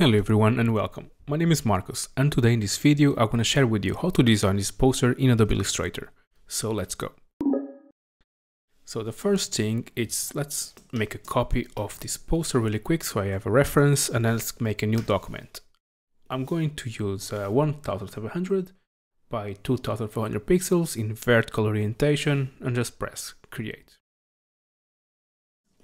Hello everyone and welcome. My name is Marcus and today in this video I'm gonna share with you how to design this poster in Adobe Illustrator. So let's go. So the first thing is let's make a copy of this poster really quick so I have a reference, and then let's make a new document. I'm going to use 1700 by 2400 pixels in vertical orientation and just press create.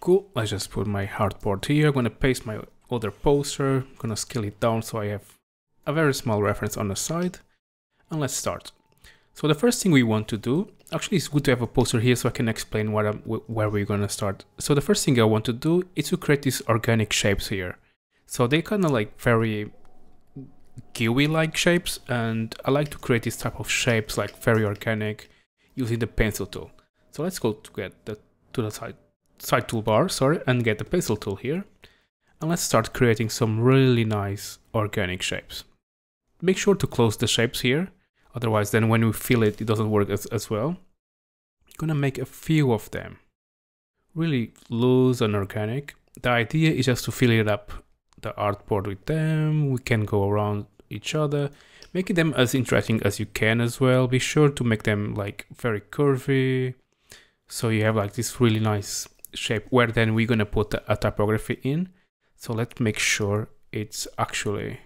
Cool, I just put my heartboard here. I'm gonna paste my other poster, I'm gonna scale it down so I have a very small reference on the side, and let's start. So the first thing we want to do, actually it's good to have a poster here so I can explain what where we're gonna start. So the first thing I want to do is to create these organic shapes here. So they kind of like very gooey like shapes, and I like to create these type of shapes like very organic using the pencil tool. So let's go to the side toolbar, sorry, and get the pencil tool here. And let's start creating some really nice organic shapes. Make sure to close the shapes here, otherwise then when we fill it, it doesn't work as well. I'm gonna make a few of them, really loose and organic. The idea is just to fill it up the artboard with them. We can go around each other, making them as interesting as you can as well. Be sure to make them like very curvy, so you have like this really nice shape where then we're gonna put a typography in. So let's make sure it's actually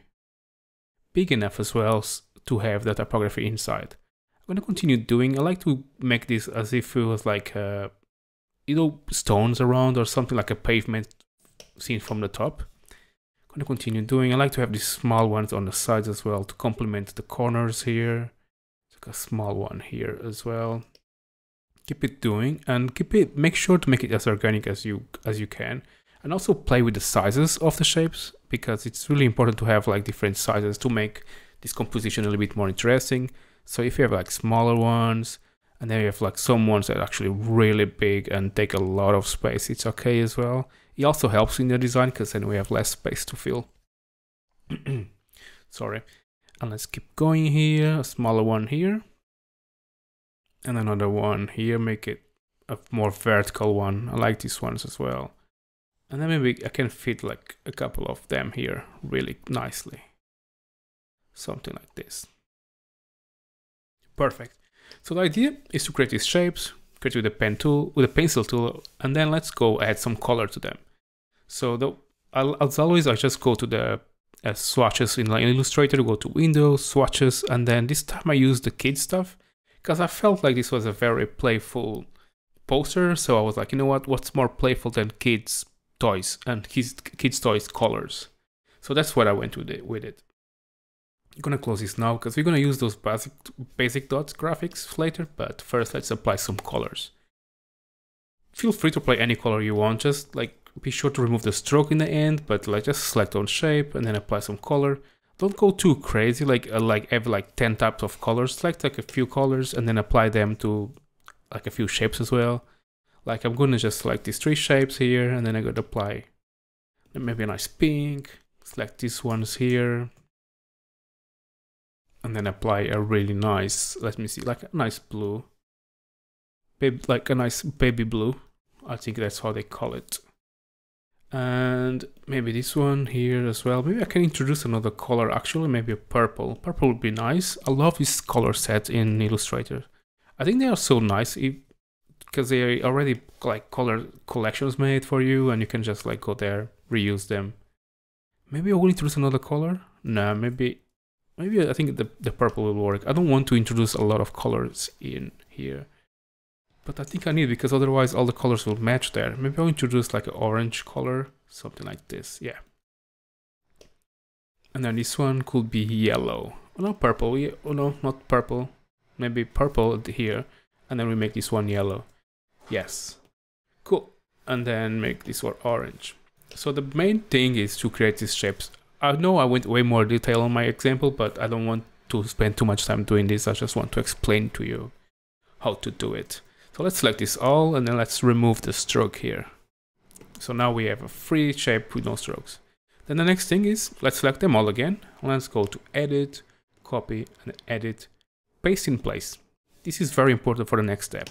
big enough as well to have the typography inside. I'm going to continue doing, I like to make this as if it was like, you know, stones around or something like a pavement seen from the top. I'm going to continue doing, I like to have these small ones on the sides as well to complement the corners here. It's like a small one here as well. Keep it doing and keep it, make sure to make it as organic as you can. And also play with the sizes of the shapes, because it's really important to have like different sizes to make this composition a little bit more interesting. So if you have like smaller ones, and then you have like some ones that are actually really big and take a lot of space, it's okay as well. It also helps in the design because then we have less space to fill. Sorry. And let's keep going here, a smaller one here. And another one here, make it a more vertical one. I like these ones as well. And then maybe I can fit like a couple of them here really nicely. Something like this. Perfect. So the idea is to create these shapes, create with a pen tool, with a pencil tool, and then let's go add some color to them. So as always, I just go to the swatches in Illustrator, go to window, swatches, and then this time I use the kid stuff because I felt like this was a very playful poster. So I was like, you know what, what's more playful than kids toys and kids toys colors? So that's what I went with it. I'm gonna close this now because we're gonna use those basic dots graphics later, but first let's apply some colors. Feel free to play any color you want, just like be sure to remove the stroke in the end, but like just select on shape and then apply some color. Don't go too crazy, like have like 10 types of colors, select like a few colors and then apply them to like a few shapes as well. Like I'm gonna just select these three shapes here and then I'm gonna apply maybe a nice pink, select these ones here and then apply a really nice, let me see, like a nice blue, like a nice baby blue, I think that's how they call it. And maybe this one here as well, maybe I can introduce another color actually, maybe a purple. Purple would be nice. I love this color set in Illustrator. I think they are so nice. Because they already like color collections made for you and you can just like go there, reuse them. Maybe I will introduce another color? No, maybe I think the purple will work. I don't want to introduce a lot of colors in here. But I think I need, because otherwise all the colors will match there. Maybe I'll introduce like an orange color, something like this, yeah. And then this one could be yellow. Oh no, purple, yeah, oh no, not purple. Maybe purple here. And then we make this one yellow. Yes, cool. And then make this one orange. So the main thing is to create these shapes. I know I went way more detail on my example, but I don't want to spend too much time doing this. I just want to explain to you how to do it. So let's select this all and then let's remove the stroke here. So now we have a free shape with no strokes. Then the next thing is, let's select them all again. Let's go to edit, copy and edit, paste in place. This is very important for the next step.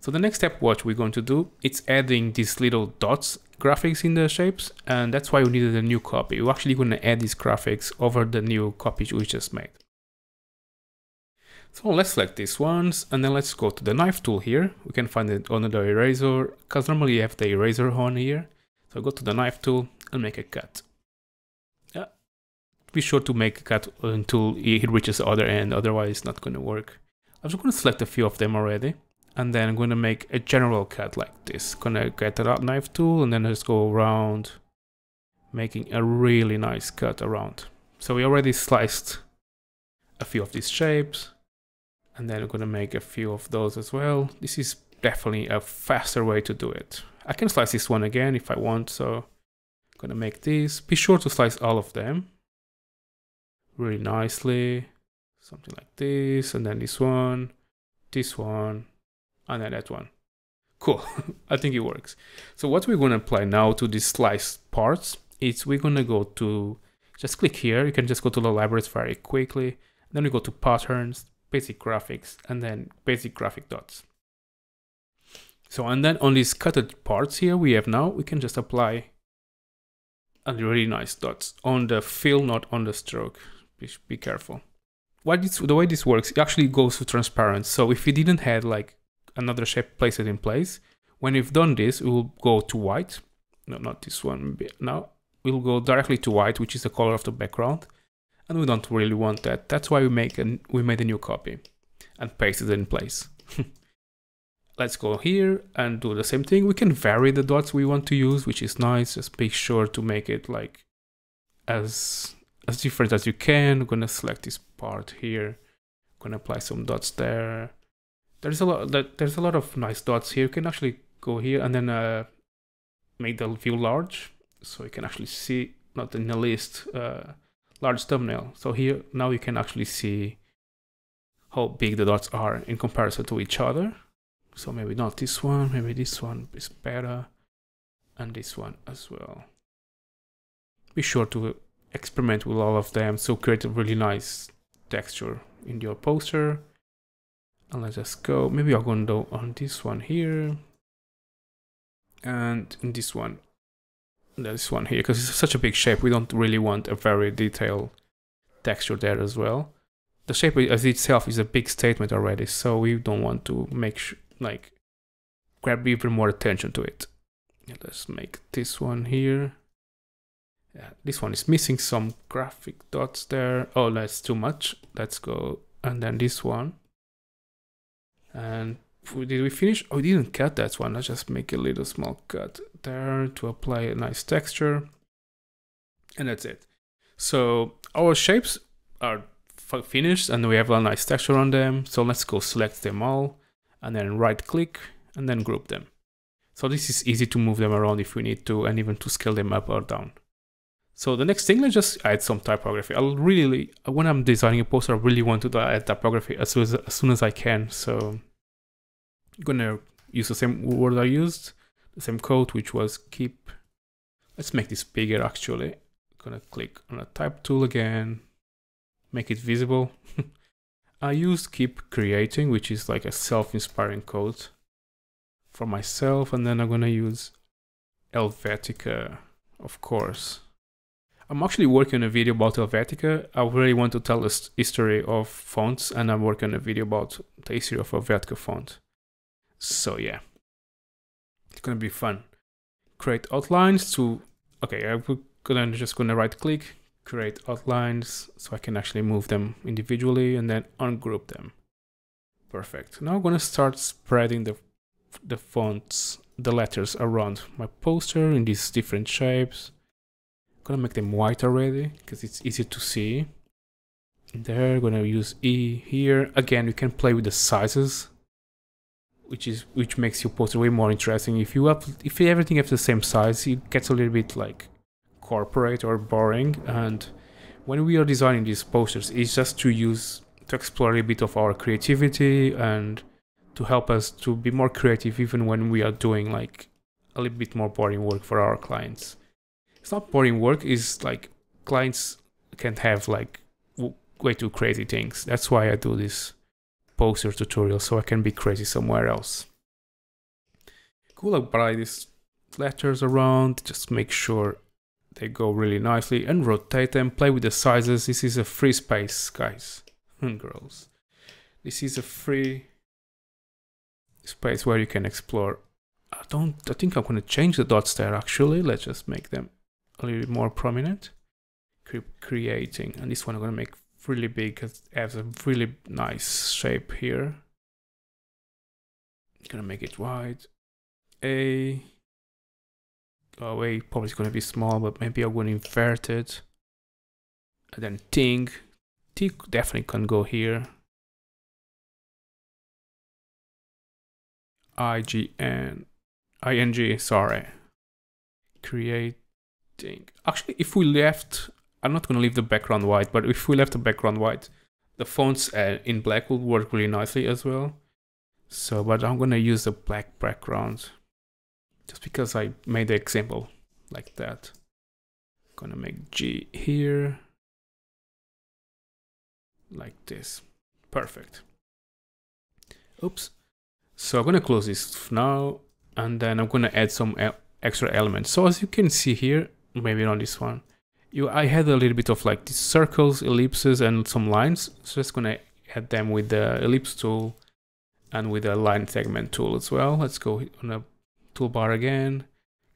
So the next step, what we're going to do, it's adding these little dots graphics in the shapes, and that's why we needed a new copy. We're actually going to add these graphics over the new copy we just made. So let's select these ones, and then let's go to the knife tool here. We can find it on the eraser, because normally you have the eraser on here. So go to the knife tool and make a cut. Be sure to make a cut until it reaches the other end, otherwise it's not going to work. I'm just going to select a few of them already, and then I'm going to make a general cut like this. I'm going to get the knife tool and then just go around, making a really nice cut around. So we already sliced a few of these shapes, and then I'm going to make a few of those as well. This is definitely a faster way to do it. I can slice this one again if I want, so I'm going to make these. Be sure to slice all of them really nicely, something like this, and then this one, and then that one. Cool, I think it works. So what we're going to apply now to these sliced parts is we're going to go to, just click here, you can just go to the libraries very quickly, then we go to patterns, basic graphics, and then basic graphic dots. So, and then on these cutted parts here we have now, we can just apply a really nice dots on the fill, not on the stroke. Be careful. The way this works, it actually goes to transparent. So if you didn't have like another shape placed in place, when you've done this, it will go to white. No, not this one. Now we'll go directly to white, which is the color of the background, and we don't really want that. That's why we made a new copy and pasted it in place. Let's go here and do the same thing. We can vary the dots we want to use, which is nice. Just be sure to make it like as different as you can. I'm gonna select this part here. I'm gonna apply some dots there. There's a lot of nice dots here. You can actually go here and then make the view large, so you can actually see, not in the list, large thumbnail. So here now you can actually see how big the dots are in comparison to each other. So maybe not this one, maybe this one is better, and this one as well. Be sure to experiment with all of them, so create a really nice texture in your poster. And let's just go, maybe I'll go on this one here, and in this one, and this one here, because it's such a big shape, we don't really want a very detailed texture there as well. The shape as itself is a big statement already, so we don't want to make like grab even more attention to it. Let's make this one here. Yeah, this one is missing some graphic dots there. Oh, that's too much. Let's go, and then this one. And did we finish? Oh, we didn't cut that one. Let's just make a little small cut there to apply a nice texture. And that's it. So our shapes are finished and we have a nice texture on them. So let's go select them all, and then right click and then group them. So this is easy to move them around if we need to, and even to scale them up or down. So the next thing, let's just add some typography. When I'm designing a poster, I really want to add typography as soon as I can. So I'm gonna use the same word I used, the same code, which was keep. Let's make this bigger actually. I'm gonna click on the type tool again, make it visible. I used keep creating, which is like a self-inspiring code for myself, and then I'm gonna use Helvetica, of course. I'm actually working on a video about Helvetica. I really want to tell the history of fonts, and I'm working on a video about the history of Helvetica font. So yeah, it's gonna be fun. Create outlines to, okay, I'm just gonna right click, create outlines, so I can actually move them individually and then ungroup them. Perfect. Now I'm gonna start spreading the fonts, the letters around my poster in these different shapes. I'm gonna make them white already because it's easy to see. There, I'm gonna use E here. Again, you can play with the sizes, which makes your poster way more interesting. If everything has the same size, it gets a little bit like corporate or boring, and when we are designing these posters, it's just to explore a bit of our creativity and to help us to be more creative even when we are doing like a little bit more boring work for our clients. It's not boring work, it's like clients can't have like way too crazy things. That's why I do this poster tutorial, so I can be crazy somewhere else. could apply these letters around, just make sure they go really nicely, and rotate them, play with the sizes. This is a free space, guys and girls. This is a free space where you can explore. I think I'm going to change the dots there actually. Let's just make them a little bit more prominent. Keep creating, and this one I'm going to make really big because it has a really nice shape here. I'm going to make it wide. A probably is going to be small, but maybe I will invert it. And then Ting. Ting definitely can go here. ING, sorry. Creating. Actually, if we left, I'm not going to leave the background white, but if we left the background white, the fonts in black would work really nicely as well. So, but I'm going to use the black background just because I made the example like that. I'm going to make G here. Like this. Perfect. Oops. So I'm going to close this now, and then I'm going to add some extra elements. So as you can see here, maybe on this one, I had a little bit of like these circles, ellipses, and some lines. So just going to add them with the ellipse tool and with the line segment tool as well. Let's go on the toolbar again,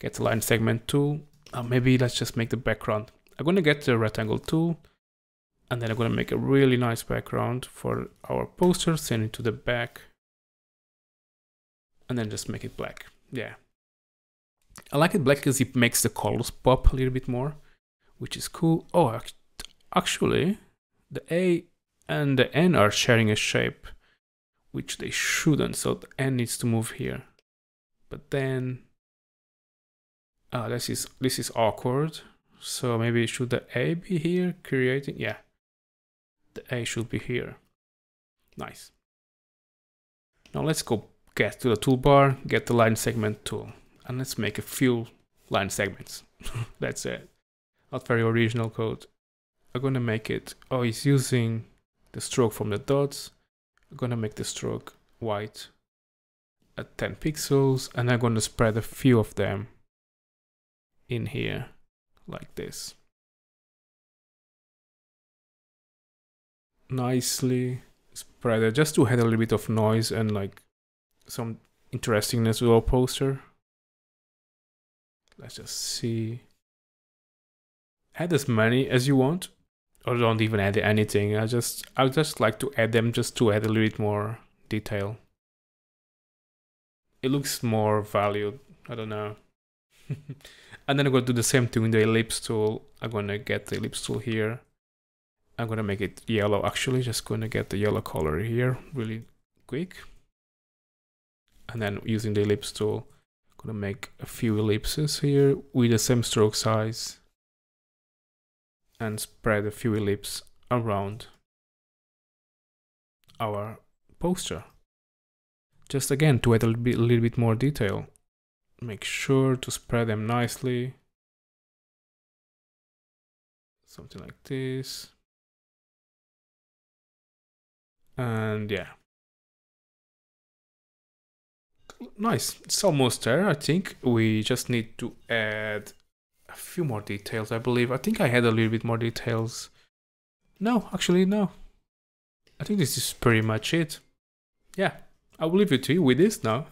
get the line segment tool. Maybe let's just make the background. I'm going to get the rectangle tool, and then I'm going to make a really nice background for our poster, send it to the back. And then just make it black. Yeah, I like it black because it makes the colors pop a little bit more, which is cool. Oh, actually, the A and the N are sharing a shape, which they shouldn't. So the N needs to move here. But then, this is awkward. So maybe should the A be here? Creating, yeah, the A should be here. Nice. Now let's go. Get to the toolbar, get the line segment tool, and let's make a few line segments. That's it. Not very original code. I'm going to make it, oh, it's using the stroke from the dots. I'm going to make the stroke white at 10 pixels, and I'm going to spread a few of them in here, like this. Nicely spread it, just to add a little bit of noise and like some interestingness with our poster. Let's just see. Add as many as you want, or don't even add anything. I just like to add them just to add a little bit more detail. It looks more valued. I don't know. And then I'm gonna do the same thing with the ellipse tool. I'm gonna get the ellipse tool here. I'm gonna make it yellow. Actually, just gonna get the yellow color here really quick. And then using the ellipse tool, I'm going to make a few ellipses here with the same stroke size and spread a few ellipses around our poster. Just again, to add a little bit more detail, make sure to spread them nicely. Something like this. And yeah. Nice, it's almost there. I think we just need to add a few more details, I believe. I think I had a little bit more details. No, actually, no. I think this is pretty much it. Yeah, I will leave it to you with this now.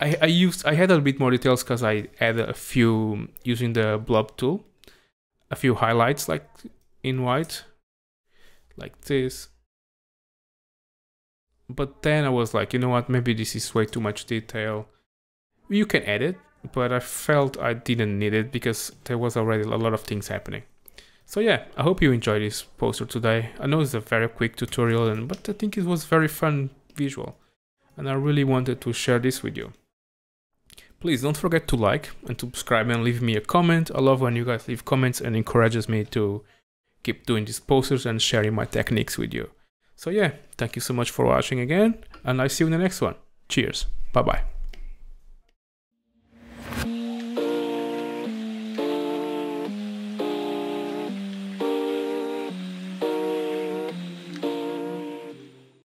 I had a little bit more details because I added a few using the blob tool. A few highlights like in white, like this. But then I was like, you know what, maybe this is way too much detail. You can add it, but I felt I didn't need it because there was already a lot of things happening. So yeah, I hope you enjoyed this poster today. I know it's a very quick tutorial, but I think it was very fun visual. And I really wanted to share this with you. Please don't forget to like and to subscribe and leave me a comment. I love when you guys leave comments and encourages me to keep doing these posters and sharing my techniques with you. So yeah, thank you so much for watching again, and I'll see you in the next one. Cheers. Bye-bye.